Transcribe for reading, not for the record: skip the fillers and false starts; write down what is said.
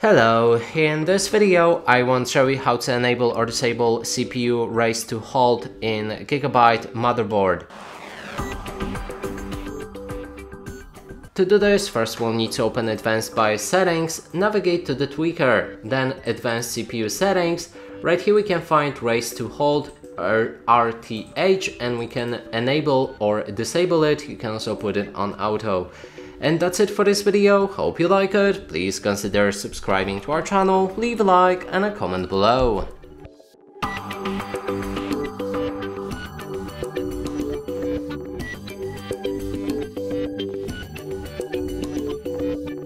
Hello, in this video I won't show you how to enable or disable CPU Race to Halt in Gigabyte motherboard. To do this, first we'll need to open Advanced BIOS settings, navigate to the tweaker, then Advanced CPU settings. Right here we can find Race to Halt or RTH and we can enable or disable it. You can also put it on auto. And that's it for this video. Hope you like it. Please consider subscribing to our channel, leave a like and a comment below.